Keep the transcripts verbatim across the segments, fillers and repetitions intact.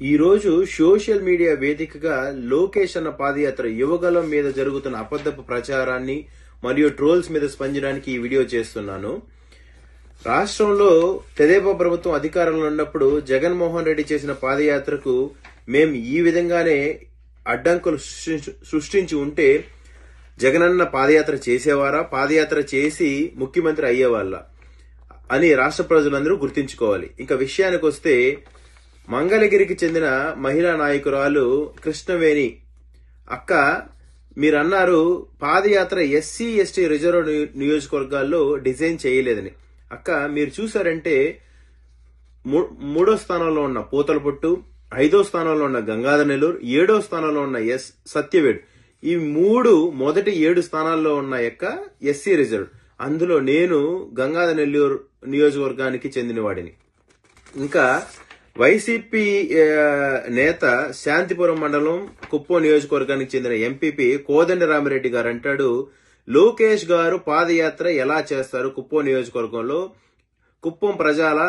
Social media వేదికగా లోకేష్ అన్న పాదయాత్ర యువగలం మీద జరుగుతున్న అబద్ధపు ప్రచారాన్ని మరియు ట్రోల్స్ మీద స్పందించడానికి ఈ వీడియో చేస్తున్నాను। రాష్ట్రంలో తెదేపా ప్రభుత్వం అధికారంలో ఉన్నప్పుడు జగన్మోహన్ రెడ్డి చేసిన పాదయాత్రకు మేము ఈ విధంగానే అడ్డంకులు సృష్టించి ఉంటే జగనన్న పాదయాత్ర చేసేవారా? పాదయాత్ర చేసి ముఖ్యమంత్రి అయ్యేవాళ్ళ అని రాష్ట్ర ప్రజలందరూ గుర్తించుకోవాలి। ఇంకా విషయానికి వస్తే మంగళగిరికి చెందిన మహిళా నాయకురాలు కృష్ణవేణి అక్క మీరన్నారు పాదయాత్ర ఎస్సీ ఎస్టీ రిజర్వ్ నియోజకవర్గాల్లో డిజైన్ చేయలేదని। అక్క మీరు చూసారంటే మూడో స్థానంలో ఉన్న పోతలపొట్టు, ఐదో స్థానంలో ఉన్న గంగాధన్ నెల్లూర్, ఏడో స్థానంలో ఉన్న ఎస్ సత్యవేడు, ఈ మూడు మొదటి ఏడు స్థానాల్లో ఉన్న యొక్క ఎస్సీ రిజర్వ్, అందులో నేను గంగాధన్ నెల్లూర్ నియోజకవర్గానికి చెందినవాడిని। ఇంకా వైసీపీ నేత శాంతిపురం మండలం కుప్పం నియోజకవర్గానికి చెందిన ఎంపీపీ కోదండ రామారెడ్డి గారు అంటాడు లోకేష్ గారు పాదయాత్ర ఎలా చేస్తారు కుప్పం నియోజకవర్గంలో, కుప్పం ప్రజల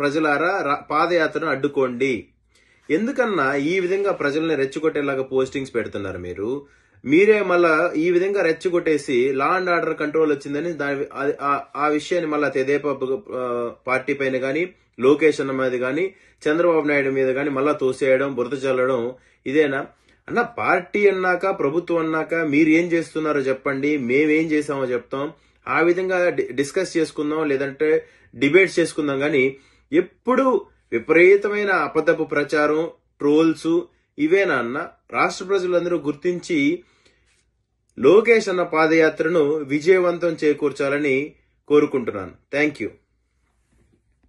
ప్రజలారా పాదయాత్రను అడ్డుకోండి, ఎందుకన్నా ఈ విధంగా ప్రజల్ని రెచ్చగొట్టేలాగా పోస్టింగ్స్ పెడుతున్నారు మీరు, మీరే మళ్ళా ఈ విధంగా రెచ్చగొట్టేసి లా అండ్ ఆర్డర్ కంట్రోల్ వచ్చిందని దాని ఆ విషయాన్ని మళ్ళా తెదేపా పార్టీ పైన గాని లోకేష్ అన్న మీద గాని చంద్రబాబు నాయుడు మీద గాని మళ్ళా తోసేయడం, బురద చల్లడం ఇదేనా అన్న? పార్టీ అన్నాక ప్రభుత్వం అన్నాక మీరు ఏం చేస్తున్నారో చెప్పండి, మేమేం చేసామో చెప్తాం, ఆ విధంగా డిస్కస్ చేసుకుందాం లేదంటే డిబేట్స్ చేసుకుందాం, కానీ ఎప్పుడు విపరీతమైన అబద్ధపు ప్రచారం, ట్రోల్స్ ఇవేనా అన్న? రాష్ట్ర ప్రజలందరూ గుర్తించి లోకేష్ అన్న పాదయాత్రను విజయవంతం చేకూర్చాలని కోరుకుంటున్నాను। Thank you.